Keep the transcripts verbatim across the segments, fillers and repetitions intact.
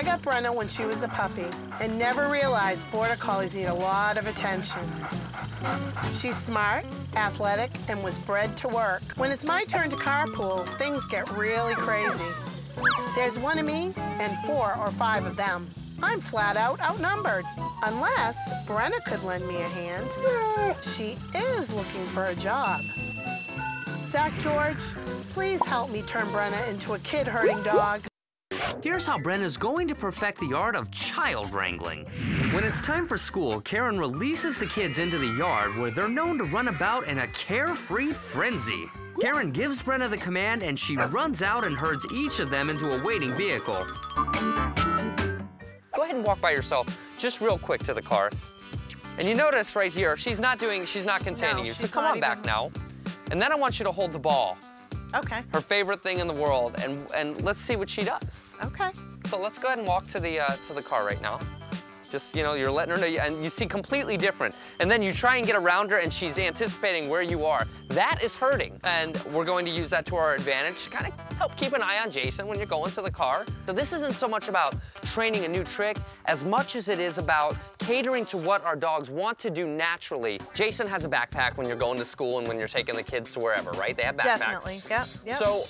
I got Brenna when she was a puppy and never realized Border Collies need a lot of attention. She's smart, athletic, and was bred to work. When it's my turn to carpool, things get really crazy. There's one of me and four or five of them. I'm flat out outnumbered. Unless Brenna could lend me a hand. She is looking for a job. Zach George, please help me turn Brenna into a kid-herding dog. Here's how Brenna's going to perfect the art of child wrangling. When it's time for school, Karen releases the kids into the yard where they're known to run about in a carefree frenzy. Karen gives Brenna the command and she runs out and herds each of them into a waiting vehicle. Go ahead and walk by yourself, just real quick, to the car. And you notice right here, she's not doing, she's not containing no, you, so come on even... back now. And then I want you to hold the ball. Okay. Her favorite thing in the world, and and let's see what she does. Okay. So let's go ahead and walk to the uh, to the car right now. Just, you know, you're letting her know, you, and you see completely different. And then you try and get around her, and she's anticipating where you are. That is hurting, and we're going to use that to our advantage to kind of help keep an eye on Jason when you're going to the car. So this isn't so much about training a new trick as much as it is about catering to what our dogs want to do naturally. Jason has a backpack when you're going to school and when you're taking the kids to wherever, right? They have backpacks. Definitely, yep, yep. So,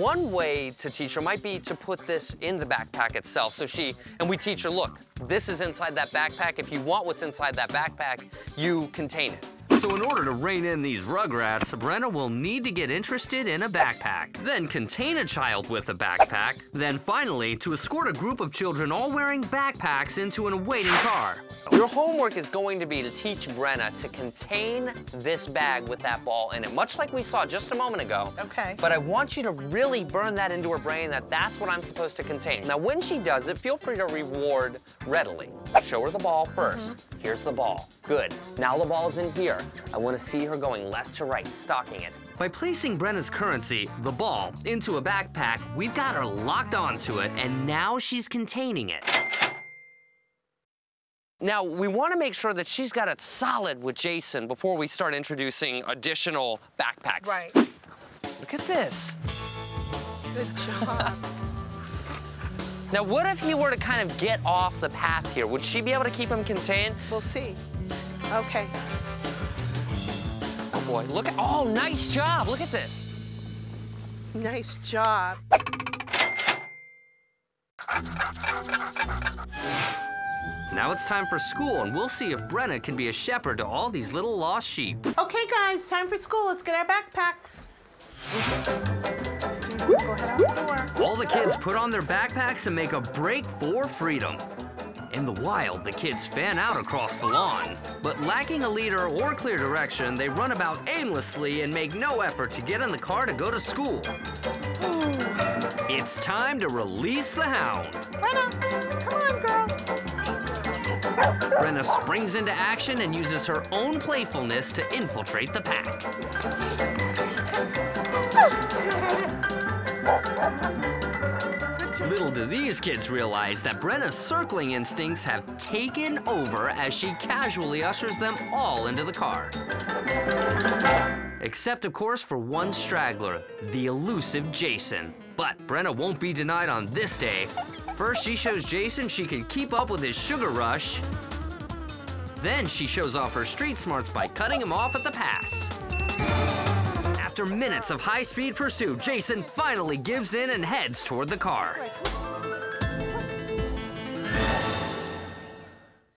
one way to teach her might be to put this in the backpack itself. So she, and we teach her, look, this is inside that backpack. If you want what's inside that backpack, you contain it. So in order to rein in these rugrats, Brenna will need to get interested in a backpack, then contain a child with a backpack, then finally to escort a group of children all wearing backpacks into an awaiting car. Your homework is going to be to teach Brenna to contain this bag with that ball in it, much like we saw just a moment ago. Okay. But I want you to really burn that into her brain that that's what I'm supposed to contain. Now when she does it, feel free to reward readily. Show her the ball first. Mm-hmm. Here's the ball. Good. Now the ball's in here. I want to see her going left to right, stalking it. By placing Brenna's currency, the ball, into a backpack, we've got her locked onto it, and now she's containing it. Now, we want to make sure that she's got it solid with Jason before we start introducing additional backpacks. Right. Look at this. Good job. Now, what if he were to kind of get off the path here? Would she be able to keep him contained? We'll see. Okay. Oh boy, look at, oh, nice job, look at this. Nice job. Now it's time for school, and we'll see if Brenna can be a shepherd to all these little lost sheep. Okay guys, time for school, let's get our backpacks. Go ahead out the door. All the kids put on their backpacks and make a break for freedom. In the wild, the kids fan out across the lawn. But lacking a leader or clear direction, they run about aimlessly and make no effort to get in the car to go to school. Ooh. It's time to release the hound. Brenna, come on, girl. Brenna springs into action and uses her own playfulness to infiltrate the pack. Little do these kids realize that Brenna's circling instincts have taken over as she casually ushers them all into the car. Except, of course, for one straggler, the elusive Jason. But Brenna won't be denied on this day. First, she shows Jason she can keep up with his sugar rush. Then she shows off her street smarts by cutting him off at the pass. After minutes of high-speed pursuit, Jason finally gives in and heads toward the car.